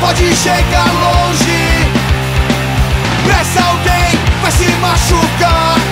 Pode chegar longe, pressa alguém vai se machucar.